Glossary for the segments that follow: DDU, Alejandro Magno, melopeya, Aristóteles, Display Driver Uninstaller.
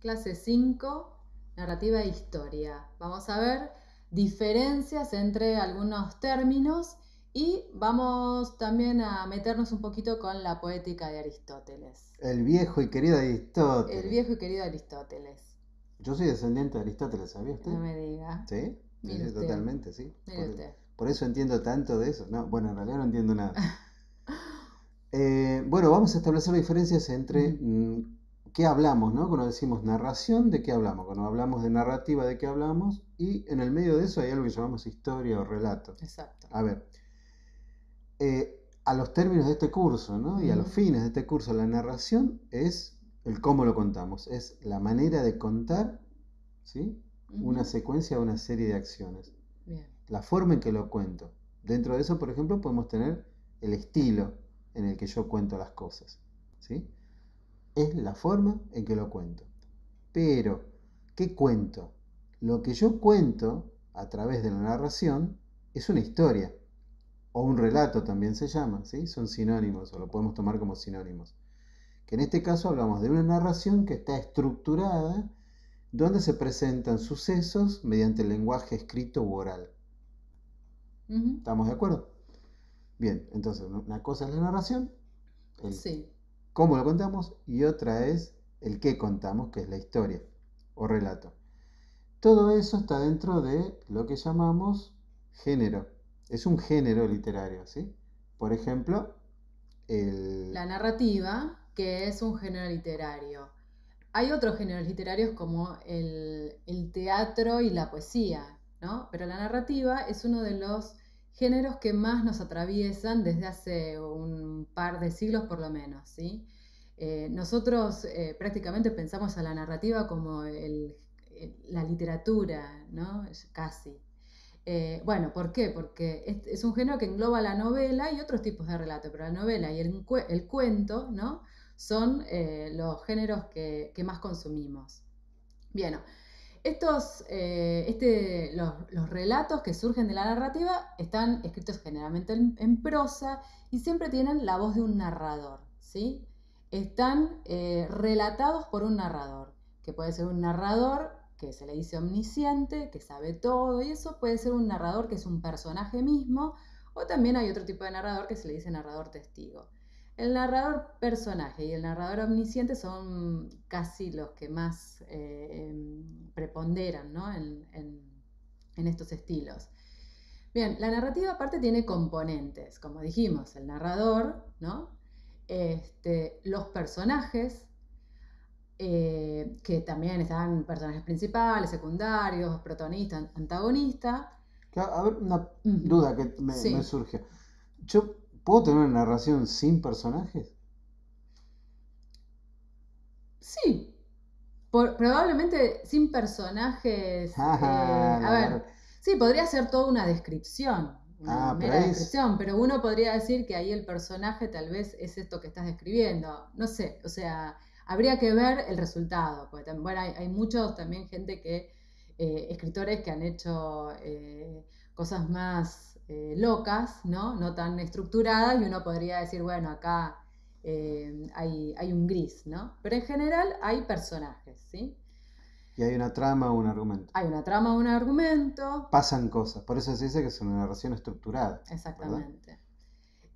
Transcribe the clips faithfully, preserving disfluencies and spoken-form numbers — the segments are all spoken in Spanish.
Clase cinco, narrativa e historia. Vamos a ver diferencias entre algunos términos y vamos también a meternos un poquito con la poética de Aristóteles. El viejo y querido Aristóteles. El viejo y querido Aristóteles. Yo soy descendiente de Aristóteles, ¿sabía usted? No me diga. ¿Sí? Mire usted. Totalmente, sí. Mire por, usted. Por eso entiendo tanto de eso. No, bueno, en realidad no entiendo nada. eh, bueno, vamos a establecer diferencias entre... Mm. ¿Qué hablamos, no? Cuando decimos narración, ¿de qué hablamos? Cuando hablamos de narrativa, ¿de qué hablamos? Y en el medio de eso hay algo que llamamos historia o relato. Exacto. A ver, eh, a los términos de este curso, ¿no? Y a los fines de este curso, la narración es el cómo lo contamos. Es la manera de contar, ¿sí? Una secuencia o una serie de acciones. Bien. La forma en que lo cuento. Dentro de eso, por ejemplo, podemos tener el estilo en el que yo cuento las cosas, ¿sí? Es la forma en que lo cuento. Pero, ¿qué cuento? Lo que yo cuento a través de la narración es una historia. O un relato también se llama, ¿sí? Son sinónimos, o lo podemos tomar como sinónimos. Que en este caso hablamos de una narración que está estructurada, donde se presentan sucesos mediante el lenguaje escrito u oral. Uh-huh. ¿Estamos de acuerdo? Bien, entonces una cosa es la narración. El... Sí. Cómo lo contamos, y otra es el qué contamos, que es la historia o relato. Todo eso está dentro de lo que llamamos género. Es un género literario, ¿sí? Por ejemplo, el... la narrativa, que es un género literario. Hay otros géneros literarios como el, el teatro y la poesía, ¿no? Pero la narrativa es uno de los géneros que más nos atraviesan desde hace un par de siglos por lo menos, ¿sí? Eh, nosotros eh, prácticamente pensamos a la narrativa como el, el, la literatura, ¿no? Casi. Eh, bueno, ¿por qué? Porque es, es un género que engloba la novela y otros tipos de relato, pero la novela y el, el cuento, ¿no? Son eh, los géneros que, que más consumimos. Bien. Estos, eh, este, los, los relatos que surgen de la narrativa están escritos generalmente en, en prosa y siempre tienen la voz de un narrador, ¿sí? Están eh, relatados por un narrador, que puede ser un narrador que se le dice omnisciente, que sabe todo, y eso puede ser un narrador que es un personaje mismo, o también hay otro tipo de narrador que se le dice narrador testigo. El narrador personaje y el narrador omnisciente son casi los que más eh, preponderan, ¿no? en, en, en estos estilos. Bien, la narrativa aparte tiene componentes, como dijimos, el narrador, ¿no? Este, los personajes, eh, que también están personajes principales, secundarios, protagonista, antagonista. A ver, una duda que me, sí. me surge. Yo... ¿Puedo tener una narración sin personajes? Sí. Por, probablemente sin personajes. Ah, eh, a ver, sí, podría ser toda una descripción. Una ah, mera pero descripción. Es... Pero uno podría decir que ahí el personaje tal vez es esto que estás describiendo. No sé, o sea, habría que ver el resultado. Porque también, bueno, hay, hay muchos también gente que... Eh, escritores que han hecho eh, cosas más... Eh, locas, ¿no? No tan estructuradas, y uno podría decir, bueno, acá eh, hay, hay un gris, ¿no? Pero en general hay personajes, ¿sí? Y hay una trama o un argumento. Hay una trama o un argumento. Pasan cosas, por eso se dice que es una narración estructurada. Exactamente.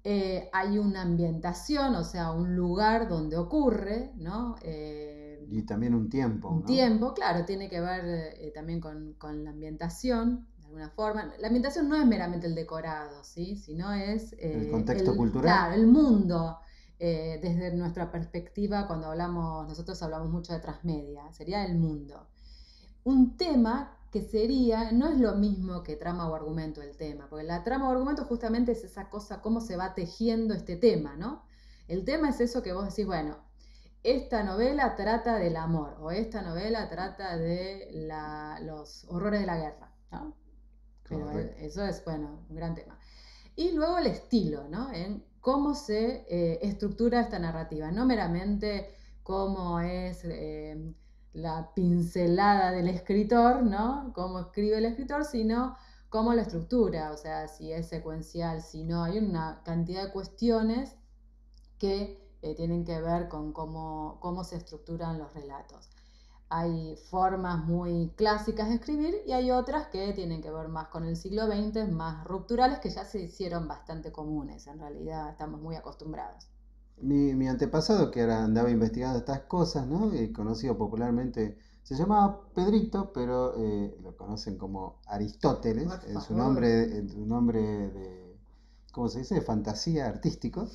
Eh, hay una ambientación, o sea, un lugar donde ocurre, ¿no? Eh, y también un tiempo, Un ¿no? tiempo, claro, tiene que ver eh, también con, con la ambientación. Una forma. La ambientación no es meramente el decorado, ¿sí? Sino es... Eh, el contexto el, cultural. Claro, el mundo. Eh, desde nuestra perspectiva, cuando hablamos, nosotros hablamos mucho de transmedia, sería el mundo. Un tema que sería, no es lo mismo que trama o argumento el tema, porque la trama o argumento justamente es esa cosa, cómo se va tejiendo este tema, ¿no? El tema es eso que vos decís, bueno, esta novela trata del amor, o esta novela trata de la, los horrores de la guerra, ¿no? Pero eso es, bueno, un gran tema. Y luego el estilo, ¿no? En cómo se eh, estructura esta narrativa. No meramente cómo es eh, la pincelada del escritor, ¿no? Cómo escribe el escritor, sino cómo la estructura. O sea, si es secuencial, si no. Hay una cantidad de cuestiones que eh, tienen que ver con cómo, cómo se estructuran los relatos. Hay formas muy clásicas de escribir y hay otras que tienen que ver más con el siglo veinte, más rupturales, que ya se hicieron bastante comunes. En realidad estamos muy acostumbrados. Mi, mi antepasado, que era, andaba investigando estas cosas, ¿no? Eh, conocido popularmente, se llamaba Pedrito, pero eh, lo conocen como Aristóteles, en su nombre, en su nombre de, ¿cómo se dice?, de fantasía, artístico.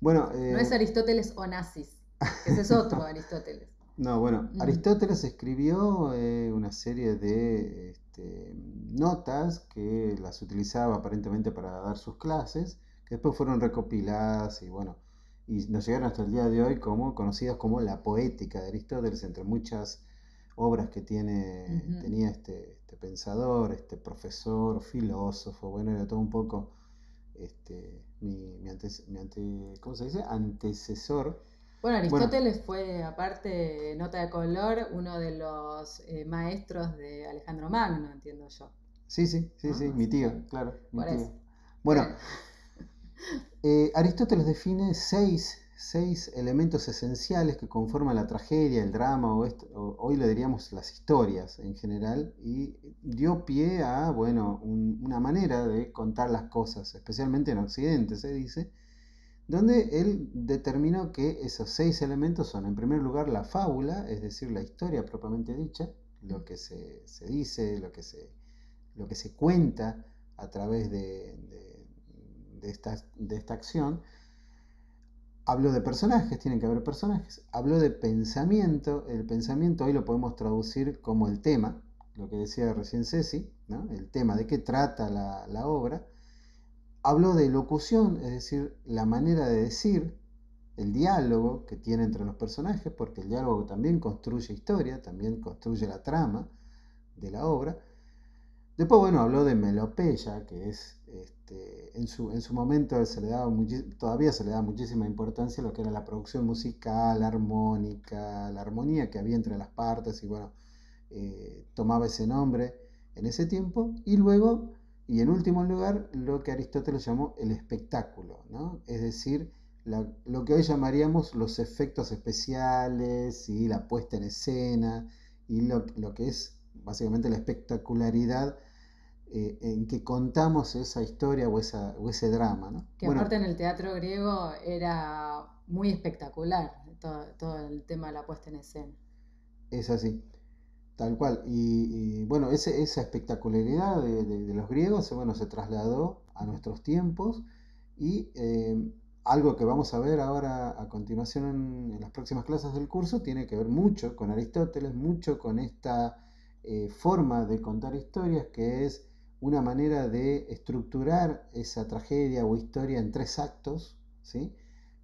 Bueno, eh... no es Aristóteles Onassis, ese es otro Aristóteles. No, bueno, mm. Aristóteles escribió eh, una serie de este, notas que las utilizaba aparentemente para dar sus clases, que después fueron recopiladas y bueno, y nos llegaron hasta el día de hoy como conocidas como la poética de Aristóteles, entre muchas obras que tiene, uh-huh. tenía este, este pensador, este profesor, filósofo, bueno, era todo un poco este, mi, mi, ante, mi ante, ¿cómo se dice? antecesor. Bueno, Aristóteles bueno. fue, aparte, nota de color, uno de los eh, maestros de Alejandro Magno, entiendo yo. Sí, sí, sí, ah, sí, sí, mi tío, claro. Mi por tío. Eso. Bueno, bueno. Eh, Aristóteles define seis, seis elementos esenciales que conforman la tragedia, el drama, o, esto, o hoy le diríamos las historias en general, y dio pie a, bueno, un, una manera de contar las cosas, especialmente en Occidente, se dice, donde él determinó que esos seis elementos son, en primer lugar, la fábula, es decir, la historia propiamente dicha, lo que se, se dice, lo que se, lo que se cuenta a través de, de, de, esta, de esta acción. Habló de personajes, tienen que haber personajes. Habló de pensamiento, el pensamiento hoy lo podemos traducir como el tema, lo que decía recién Ceci, ¿no? El tema, de qué trata la, la obra. Habló de locución, es decir, la manera de decir, el diálogo que tiene entre los personajes, porque el diálogo también construye historia, también construye la trama de la obra. Después, bueno, habló de melopeya, que es, este, en, su, en su momento se le daba todavía se le daba muchísima importancia a lo que era la producción musical, la armónica, la armonía que había entre las partes, y bueno, eh, tomaba ese nombre en ese tiempo, y luego... Y en último lugar, lo que Aristóteles llamó el espectáculo, ¿no? Es decir, la, lo que hoy llamaríamos los efectos especiales y la puesta en escena y lo, lo que es básicamente la espectacularidad eh, en que contamos esa historia o, esa, o ese drama, ¿no? Que bueno, aparte en el teatro griego era muy espectacular todo, todo el tema de la puesta en escena. Es así. Tal cual, y, y bueno, ese, esa espectacularidad de, de, de los griegos bueno, se trasladó a nuestros tiempos y eh, algo que vamos a ver ahora a continuación en, en las próximas clases del curso tiene que ver mucho con Aristóteles, mucho con esta eh, forma de contar historias que es una manera de estructurar esa tragedia o historia en tres actos, ¿sí?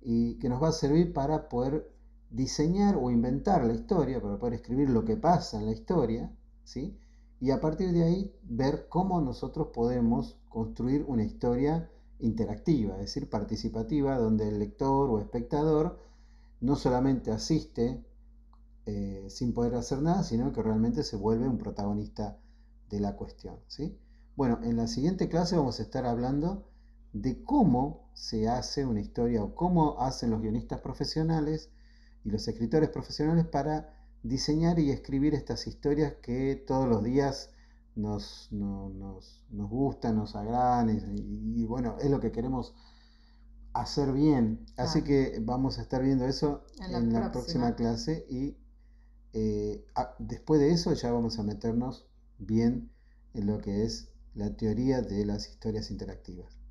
Y que nos va a servir para poder diseñar o inventar la historia, para poder escribir lo que pasa en la historia, ¿sí? Y a partir de ahí ver cómo nosotros podemos construir una historia interactiva, es decir, participativa, donde el lector o espectador no solamente asiste eh, sin poder hacer nada, sino que realmente se vuelve un protagonista de la cuestión, ¿sí? Bueno, en la siguiente clase vamos a estar hablando de cómo se hace una historia o cómo hacen los guionistas profesionales y los escritores profesionales para diseñar y escribir estas historias que todos los días nos, no, nos, nos gustan, nos agradan y, y bueno, es lo que queremos hacer bien. Así ah. que vamos a estar viendo eso en la, en la próxima. próxima clase y eh, a, después de eso ya vamos a meternos bien en lo que es la teoría de las historias interactivas.